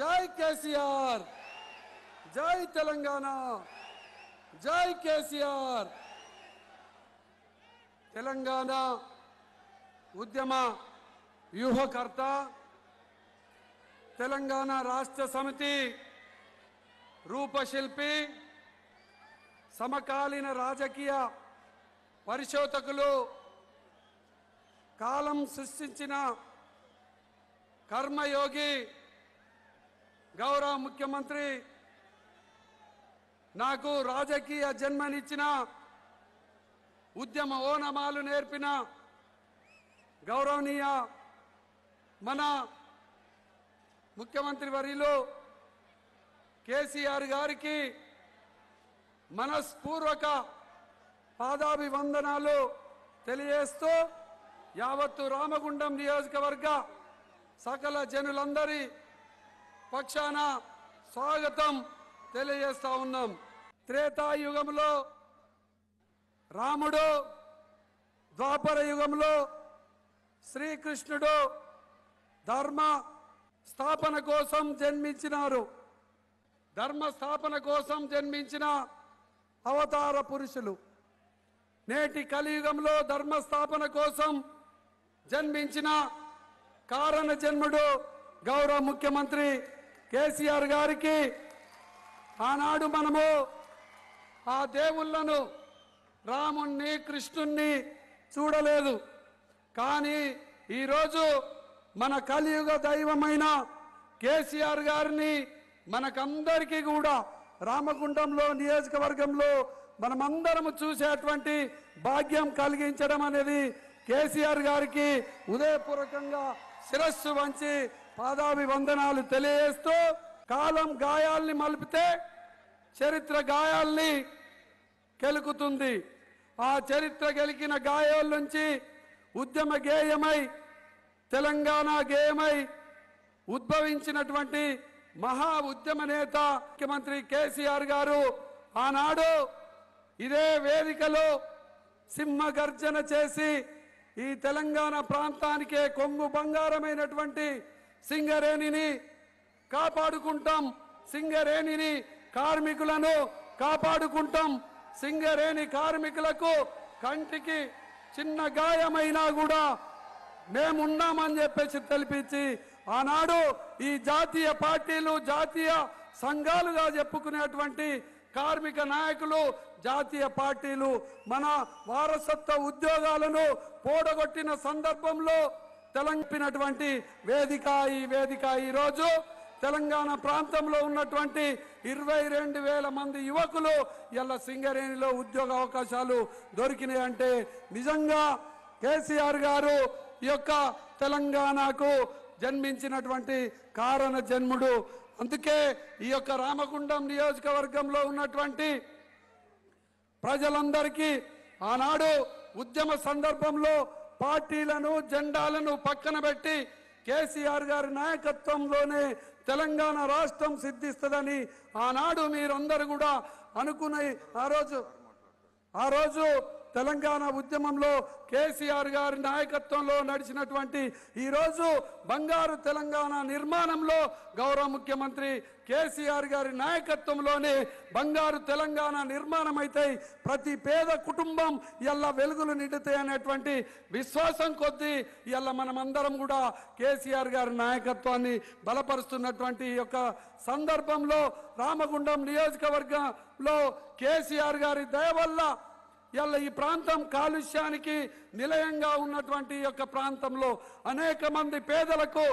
जय केसीआर, जय तेलंगाना, जय केसीआर। तेलंगाण उद्यम व्यूहकर्त, तेलंगाण राष्ट्र समिति रूपशिल्पी, समकालीन राजकीय परिशोधकुलु, कालं सृष्टिंचिन कर्मयोगी गौरव मुख्यमंत्री, नाकु राजकीय जन्मनिच्चिन, उद्यम ओनमालु नेर्पिन गौरवनीय मन मुख्यमंत्री वर्युलु కేసీఆర్ గారికి మనస్పూర్వక పాదాభివందనాలు తెలియజేస్తూ యావత్తు రామగుండం నియోజకవర్గ సకల జనులందరి పక్షాన స్వాగతం తెలియజేస్తా ఉన్నాం। త్రేతాయుగంలో రాముడు, ద్వాపర యుగంలో శ్రీకృష్ణుడు ధర్మ స్థాపన కోసం జన్మించినారు। धर्म स्थापन कोसम जन्मिंचिन अवतार पुरुषुलु, नेटी कलियुगंलो धर्म स्थापन कोसम जन्मिंचिन कारण जन्मुडु गौरव मुख्यमंत्री కేసీఆర్ गारिकी आनाडु मनमु आ देवुल्लनु रामुन्नी कृष्णुन्नी चूडलेदु, कानी ई रोजु मन कलियुग दैवमैन కేసీఆర్ गारिनी మనకందరికీ కూడా రామగుండంలో నియోజకవర్గంలో మనమందరం చూసేటువంటి భాగ్యం కలిగించడం అనేది కేసీఆర్ గారికి ఉదయపూర్వకంగా శిరస్సు వంచి పాదాభివందనాలు తెలియజేస్తూ, కాలం గాయాల్ని మలిపితే చరిత్ర గాయాల్ని కెలుకుతుంది। ఆ చరిత్ర గెలికిన గాయాల నుంచి ఉద్యమ గేయమై, తెలంగాణ గేయమై ఉద్భవించినటువంటి మహా ఉద్యమ నేత ముఖ్యమంత్రి కేసీఆర్ గారు ఆనాడు ఇదే వేదికలో సింహ గర్జన చేసి ఈ తెలంగాణ ప్రాంతానికే కొంగు బంగారమైనటువంటి సింగరేణిని కాపాడుకుంటాం, సింగరేణిని కార్మికులను కాపాడుకుంటాం, సింగరేణి కార్మికులకు కంటికి చిన్న గాయమైనా కూడా మేమున్నామని చెప్పేసి తెలిపించి ఆనాడు ఈ జాతీయ పార్టీలు, జాతీయ సంఘాలుగా చెప్పుకునేటువంటి కార్మిక నాయకులు, జాతీయ పార్టీలు మన వారసత్వ ఉద్యోగాలను పోడగొట్టిన సందర్భంలో తెలంగాణటువంటి వేదిక ఈ వేదిక। ఈరోజు తెలంగాణ ప్రాంతంలో ఉన్నటువంటి 22,000 మంది యువకులు ఇలా సింగరేణిలో ఉద్యోగ అవకాశాలు దొరికినాయి అంటే నిజంగా కేసీఆర్ గారు ఈ యొక్క తెలంగాణకు జన్మించినటువంటి కారణ జన్ముడు। అందుకే ఈ యొక్క రామగుండం నియోజకవర్గంలో ఉన్నటువంటి ప్రజలందరికీ ఆనాడు ఉద్యమ సందర్భంలో పార్టీలను, జెండాలను పక్కన పెట్టి కేసీఆర్ గారి నాయకత్వంలోనే తెలంగాణ రాష్ట్రం సిద్ధిస్తుందని ఆనాడు మీరందరూ కూడా అనుకునే ఆ రోజు తెలంగాణ ఉద్యమంలో కేసీఆర్ గారి నాయకత్వంలో నడిచినటువంటి ఈరోజు బంగారు తెలంగాణ నిర్మాణంలో గౌరవ ముఖ్యమంత్రి కేసీఆర్ గారి నాయకత్వంలోనే బంగారు తెలంగాణ నిర్మాణం అయితే ప్రతి పేద కుటుంబం ఇలా వెలుగులు నిండుతాయి అనేటువంటి విశ్వాసం కొద్దీ ఇలా మనమందరం కూడా కేసీఆర్ గారి నాయకత్వాన్ని బలపరుస్తున్నటువంటి ఈ యొక్క సందర్భంలో రామగుండం నియోజకవర్గంలో కేసీఆర్ గారి దయ వల్ల ఇల్ల ఈ ప్రాంతం కాలుష్యానికి నిలయంగా ఉన్నటువంటి యొక్క ప్రాంతంలో అనేక మంది పేదలకు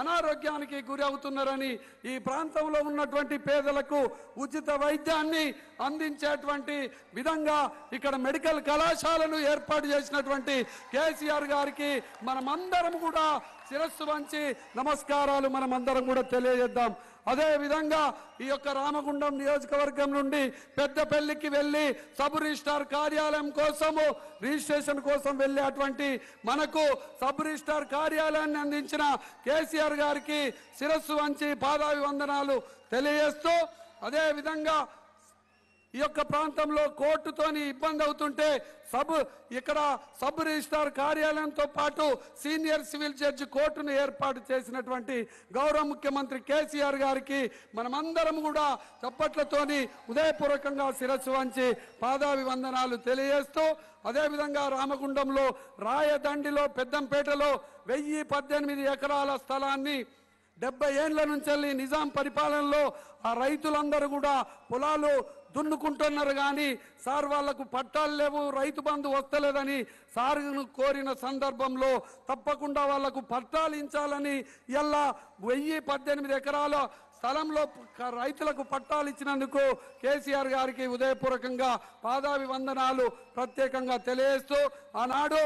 అనారోగ్యానికి గురి అవుతున్నారని ఈ ప్రాంతంలో ఉన్నటువంటి పేదలకు ఉచిత వైద్యాన్ని అందించేటువంటి విధంగా ఇక్కడ మెడికల్ కళాశాలను ఏర్పాటు చేసినటువంటి కేసీఆర్ గారికి మనమందరం కూడా శిరస్సు వంచి నమస్కారాలు మనమందరం కూడా తెలియజేద్దాం। అదే విధంగా ఈ యొక్క రామగుండం నియోజకవర్గం నుండి పెద్దపల్లికి వెళ్ళి సబ్ రిజిస్టార్ కార్యాలయం కోసము, రిజిస్ట్రేషన్ కోసం వెళ్ళేటువంటి మనకు సబ్ రిజిస్టార్ కార్యాలయాన్ని అందించిన కేసీఆర్ గారికి శిరస్సు వంచి పాదాభివందనాలు తెలియజేస్తూ, అదే విధంగా ప్రాంతంలో కోర్టుతోని ఇబ్బంది అవుతుంటే ఇక్కడ సబ్ రిజిస్ట్రార్ కార్యాలయంతో పాటు సీనియర్ సివిల్ జడ్జి కోర్టును ఏర్పాటు చేసినటువంటి గౌరవ ముఖ్యమంత్రి కేసీఆర్ గారికి మనమందరం కూడా చప్పట్లతోని ఉదయపూర్వకంగా శిరస్సు వంచి పాదాభివందనాలు తెలియజేస్తూ అదే విధంగా రామగుండంలో రాయదండిలో పెద్దంపేటలో 1018 ఎకరాల స్థలాన్ని 70 ఏళ్ల నుంచి నిజాం పరిపాలనలో ఆ రైతులందరూ కూడా పొలాలు దున్నుకుంటున్నారు కానీ సార్ వాళ్ళకు పట్టాలు లేవు, రైతు బంధు వస్తలేదని సార్ను కోరిన సందర్భంలో తప్పకుండా వాళ్ళకు పట్టాలు ఇచ్చాలని ఇలా 1018 ఎకరాల స్థలంలో రైతులకు పట్టాలు ఇచ్చినందుకు కేసీఆర్ గారికి ఉదయపూర్వకంగా పాదాభివందనాలు ప్రత్యేకంగా తెలియజేస్తూ ఆనాడు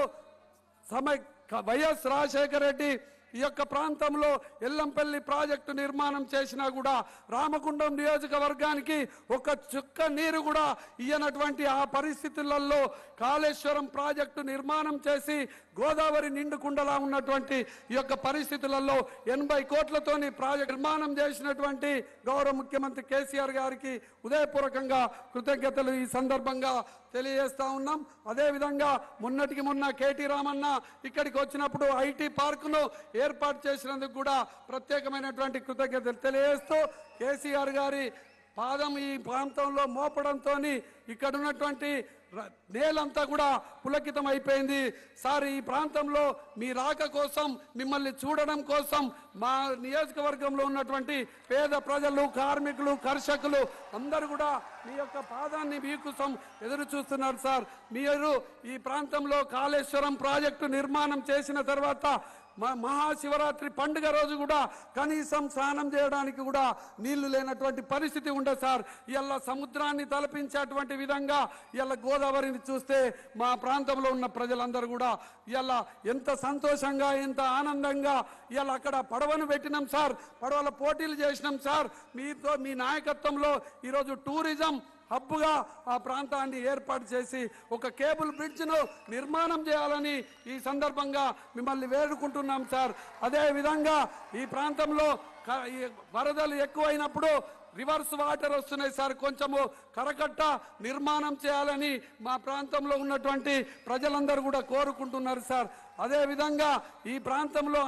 వైఎస్ రాజశేఖర రెడ్డి ఈ యొక్క ప్రాంతంలో ఎల్లంపల్లి ప్రాజెక్టు నిర్మాణం చేసినా కూడా రామగుండం నియోజకవర్గానికి ఒక చుక్క నీరు కూడా ఇయ్యనటువంటి ఆ పరిస్థితులలో కాలేశ్వరం ప్రాజెక్టు నిర్మాణం చేసి గోదావరి నిండుకుండలా ఉన్నటువంటి ఈ యొక్క పరిస్థితులలో 80 కోట్లతోని ప్రాజెక్టు నిర్మాణం చేసినటువంటి గౌరవ ముఖ్యమంత్రి కేసీఆర్ గారికి ఉదయపూర్వకంగా కృతజ్ఞతలు ఈ సందర్భంగా తెలియజేస్తా ఉన్నాం. అదేవిధంగా మొన్న కేటీ రామన్న ఇక్కడికి వచ్చినప్పుడు ఐటీ పార్కును ఏర్పాటు చేసినందుకు కూడా ప్రత్యేకమైనటువంటి కృతజ్ఞతలు తెలియజేస్తూ కేసీఆర్ గారి పాదం ఈ ప్రాంతంలో మోపడంతో ఇక్కడ ఉన్నటువంటి నేలంతా కూడా పులకితం అయిపోయింది. సార్, ఈ ప్రాంతంలో మీ రాక కోసం, మిమ్మల్ని చూడడం కోసం మా నియోజకవర్గంలో ఉన్నటువంటి పేద ప్రజలు, కార్మికులు, కర్షకులు అందరూ కూడా మీ యొక్క పాదాన్ని మీకోసం ఎదురు చూస్తున్నారు. సార్, మీరు ఈ ప్రాంతంలో కాళేశ్వరం ప్రాజెక్టు నిర్మాణం చేసిన తర్వాత మహాశివరాత్రి పండుగ రోజు కూడా కనీసం స్నానం చేయడానికి కూడా నీళ్లు లేనటువంటి పరిస్థితి ఉండదు. సార్, ఇలా సముద్రాన్ని తలపించేటువంటి విధంగా ఇలా గోదావరిని చూస్తే మా ప్రాంతంలో ఉన్న ప్రజలందరూ కూడా ఇలా ఎంత సంతోషంగా, ఎంత ఆనందంగా ఇలా అక్కడ పడవను పెట్టినాం సార్, పడవల పోటీలు చేసినాం సార్. మీ నాయకత్వంలో ఈరోజు టూరిజం హబ్బుగా ఆ ప్రాంతాన్ని ఏర్పాటు చేసి ఒక కేబుల్ బ్రిడ్జ్ను నిర్మాణం చేయాలని ఈ సందర్భంగా మిమ్మల్ని వేడుకుంటున్నాం సార్. అదేవిధంగా ఈ ప్రాంతంలో వరదలు ఎక్కువైనప్పుడు రివర్స్ వాటర్ వస్తున్నాయి సార్, కొంచెము కరకట్ట నిర్మాణం చేయాలని మా ప్రాంతంలో ఉన్నటువంటి ప్రజలందరూ కూడా కోరుకుంటున్నారు సార్. అదేవిధంగా ఈ ప్రాంతంలో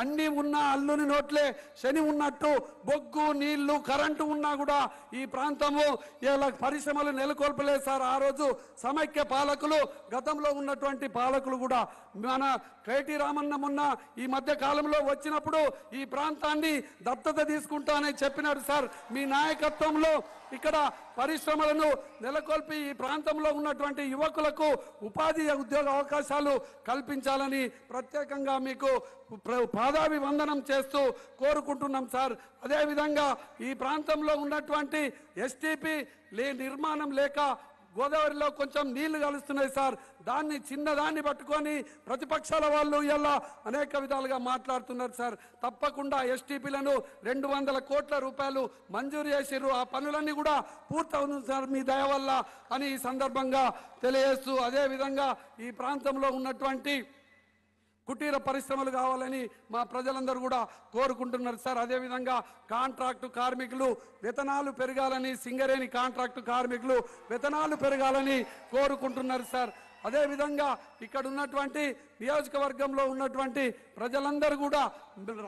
అన్నీ ఉన్న అల్లుని నోట్లే శని ఉన్నట్టు బొగ్గు, నీళ్లు, కరెంటు ఉన్నా కూడా ఈ ప్రాంతము ఇలా పరిశ్రమలు నెలకొల్పలేదు సార్. ఆ రోజు సమైక్య పాలకులు, గతంలో ఉన్నటువంటి పాలకులు కూడా మన కేటీ రామన్న మొన్న ఈ మధ్య కాలంలో వచ్చినప్పుడు ఈ ప్రాంతాన్ని దత్తత తీసుకుంటానని చెప్పినారు సార్. మీ నాయకత్వంలో ఇక్కడ పరిశ్రమలను నెలకొల్పి ఈ ప్రాంతంలో ఉన్నటువంటి యువకులకు ఉపాధి, ఉద్యోగ అవకాశాలు కల్పించాలని ప్రత్యేకంగా మీకు పాదాభివందనం చేస్తూ కోరుకుంటున్నాం సార్. అదేవిధంగా ఈ ప్రాంతంలో ఉన్నటువంటి ఎస్టీపీ నిర్మాణం లేక గోదావరిలో కొంచెం నీళ్లు కలుస్తున్నాయి సార్. దాన్ని చిన్నదాన్ని పట్టుకొని ప్రతిపక్షాల వాళ్ళు ఇలా అనేక విధాలుగా మాట్లాడుతున్నారు సార్. తప్పకుండా ఎస్టీపీలను 200 కోట్ల రూపాయలు మంజూరు చేసిర్రు, ఆ పనులన్నీ కూడా పూర్తవును సార్ మీ దయ వల్ల అని ఈ సందర్భంగా తెలియజేస్తూ అదేవిధంగా ఈ ప్రాంతంలో ఉన్నటువంటి కుటీర పరిశ్రమలు కావాలని మా ప్రజలందరూ కూడా కోరుకుంటున్నారు సార్. అదేవిధంగా కాంట్రాక్టు కార్మికులు వేతనాలు పెరగాలని, సింగరేణి కాంట్రాక్టు కార్మికులు వేతనాలు పెరగాలని కోరుకుంటున్నారు సార్. అదేవిధంగా ఇక్కడ ఉన్నటువంటి నియోజకవర్గంలో ఉన్నటువంటి ప్రజలందరూ కూడా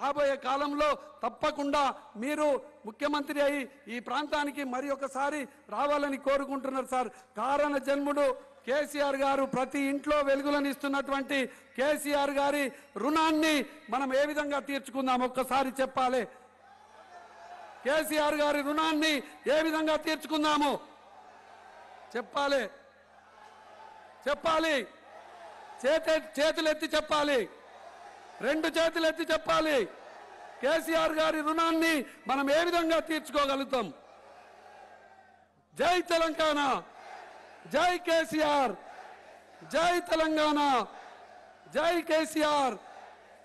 రాబోయే కాలంలో తప్పకుండా మీరు ముఖ్యమంత్రి అయి ఈ ప్రాంతానికి మరి ఒకసారి రావాలని కోరుకుంటున్నారు సార్. కారణ జన్ముడు కేసీఆర్ గారు, ప్రతి ఇంట్లో వెలుగులనిస్తున్నటువంటి కేసీఆర్ గారి రుణాన్ని మనం ఏ విధంగా తీర్చుకుందాం ఒక్కసారి చెప్పాలి. కేసీఆర్ గారి రుణాన్ని ఏ విధంగా తీర్చుకుందాము చెప్పాలి, చెప్పాలి, చేతులెత్తి చెప్పాలి, 2 చేతులెత్తి చెప్పాలి. కేసీఆర్ గారి రుణాన్ని మనం ఏ విధంగా తీర్చుకోగలుగుతాం? జై తెలంగాణ, జై కేసీఆర్, జై తెలంగాణ, జై కేసీఆర్.